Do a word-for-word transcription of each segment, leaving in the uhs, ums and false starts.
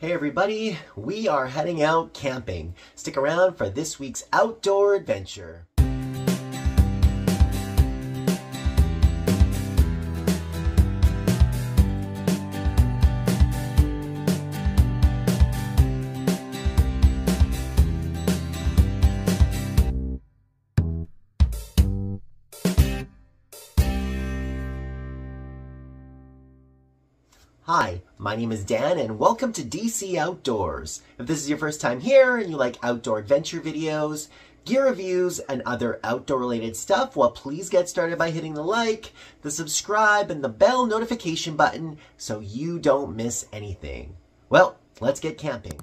Hey everybody, we are heading out camping. Stick around for this week's outdoor adventure. Hi, my name is Dan and welcome to D C Outdoors. If this is your first time here and you like outdoor adventure videos, gear reviews, and other outdoor related stuff, well, please get started by hitting the like, the subscribe, and the bell notification button so you don't miss anything. Well, let's get camping.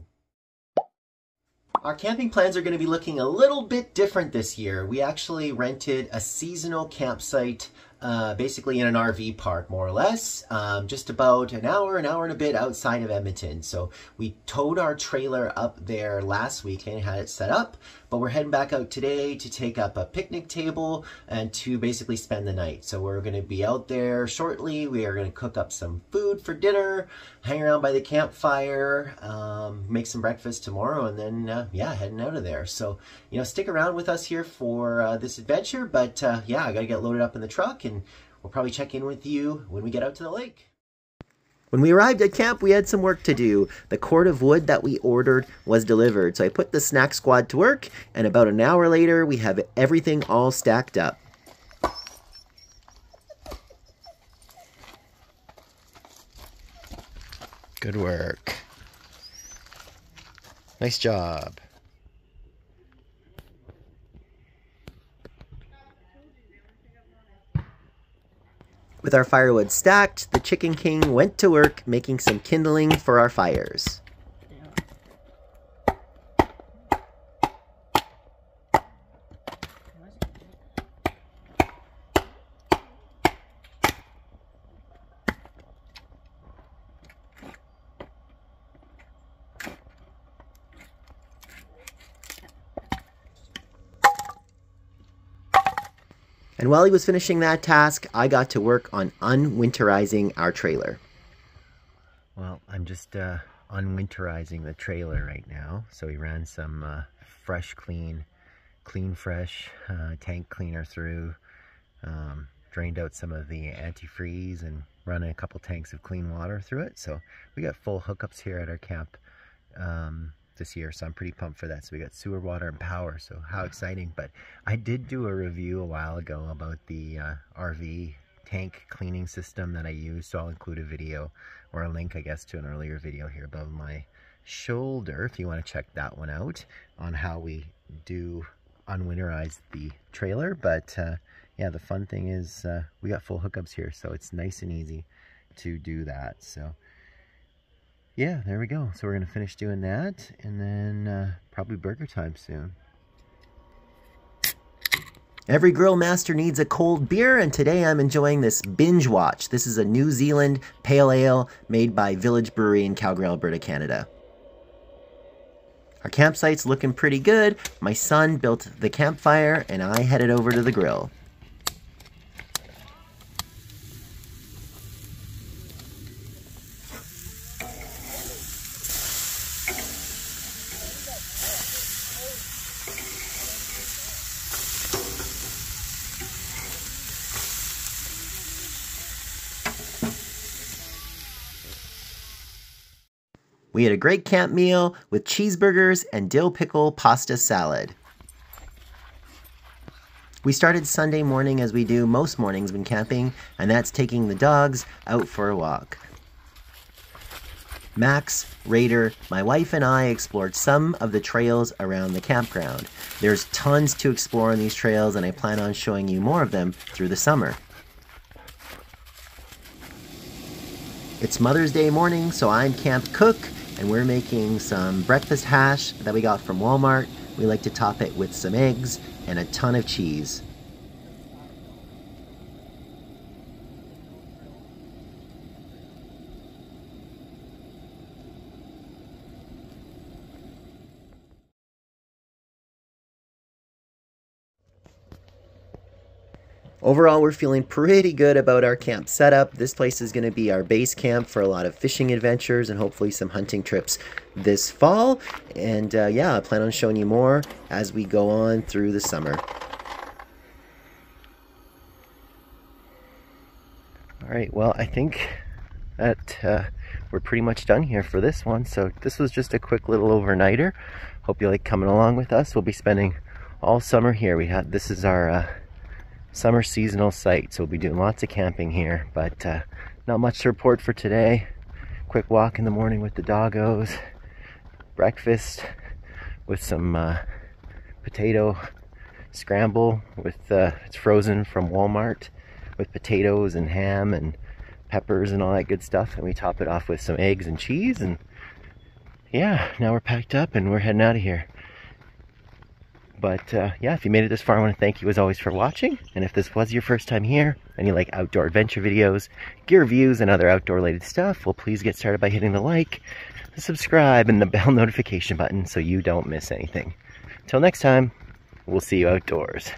Our camping plans are going to be looking a little bit different this year. We actually rented a seasonal campsite uh, basically in an R V park, more or less, um, just about an hour, an hour and a bit outside of Edmonton. So we towed our trailer up there last weekend, had it set up, but we're heading back out today to take up a picnic table and to basically spend the night. So we're going to be out there shortly. We are going to cook up some food for dinner, hang around by the campfire, um, make some breakfast tomorrow, and then uh, yeah, heading out of there. So, you know, stick around with us here for uh, this adventure, but uh, yeah, I gotta get loaded up in the truck and we'll probably check in with you when we get out to the lake. When we arrived at camp, we had some work to do. The cord of wood that we ordered was delivered, so I put the snack squad to work, and about an hour later, we have everything all stacked up. Good work. Nice job. With our firewood stacked, the Chicken King went to work making some kindling for our fires. And while he was finishing that task, I got to work on unwinterizing our trailer. Well, I'm just uh, unwinterizing the trailer right now. So we ran some uh, fresh, clean, clean, fresh uh, tank cleaner through, um, drained out some of the antifreeze and running a couple tanks of clean water through it. So we got full hookups here at our camp um, this year, so I'm pretty pumped for that. So we got sewer, water, and power, so how exciting. But I did do a review a while ago about the uh, R V tank cleaning system that I use, so I'll include a video or a link, I guess, to an earlier video here above my shoulder if you want to check that one out on how we do unwinterize the trailer. But uh, yeah, the fun thing is uh, we got full hookups here, so it's nice and easy to do that. So yeah, there we go. So we're gonna finish doing that, and then uh, probably burger time soon. Every grill master needs a cold beer, and today I'm enjoying this Binge Watch. This is a New Zealand pale ale made by Village Brewery in Calgary, Alberta, Canada. Our campsite's looking pretty good. My son built the campfire, and I headed over to the grill. We had a great camp meal with cheeseburgers and dill pickle pasta salad. We started Sunday morning as we do most mornings when camping, and that's taking the dogs out for a walk. Max, Raider, my wife, and I explored some of the trails around the campground. There's tons to explore on these trails, and I plan on showing you more of them through the summer. It's Mother's Day morning, so I'm Camp Cook, and we're making some breakfast hash that we got from Walmart. We like to top it with some eggs and a ton of cheese. Overall, we're feeling pretty good about our camp setup. This place is going to be our base camp for a lot of fishing adventures and hopefully some hunting trips this fall. And uh, yeah, I plan on showing you more as we go on through the summer. All right, well, I think that uh, we're pretty much done here for this one. So this was just a quick little overnighter. Hope you like coming along with us. We'll be spending all summer here. We had this is our uh, summer seasonal site, so we'll be doing lots of camping here. But uh, not much to report for today. Quick walk in the morning with the doggos. Breakfast with some uh, potato scramble with uh, it's frozen from Walmart, with potatoes and ham and peppers and all that good stuff, and we top it off with some eggs and cheese. And yeah, now we're packed up and we're heading out of here. But uh, yeah, if you made it this far, I want to thank you as always for watching. And if this was your first time here and you like outdoor adventure videos, gear reviews, and other outdoor related stuff, well, please get started by hitting the like, the subscribe, and the bell notification button so you don't miss anything. Till next time, we'll see you outdoors.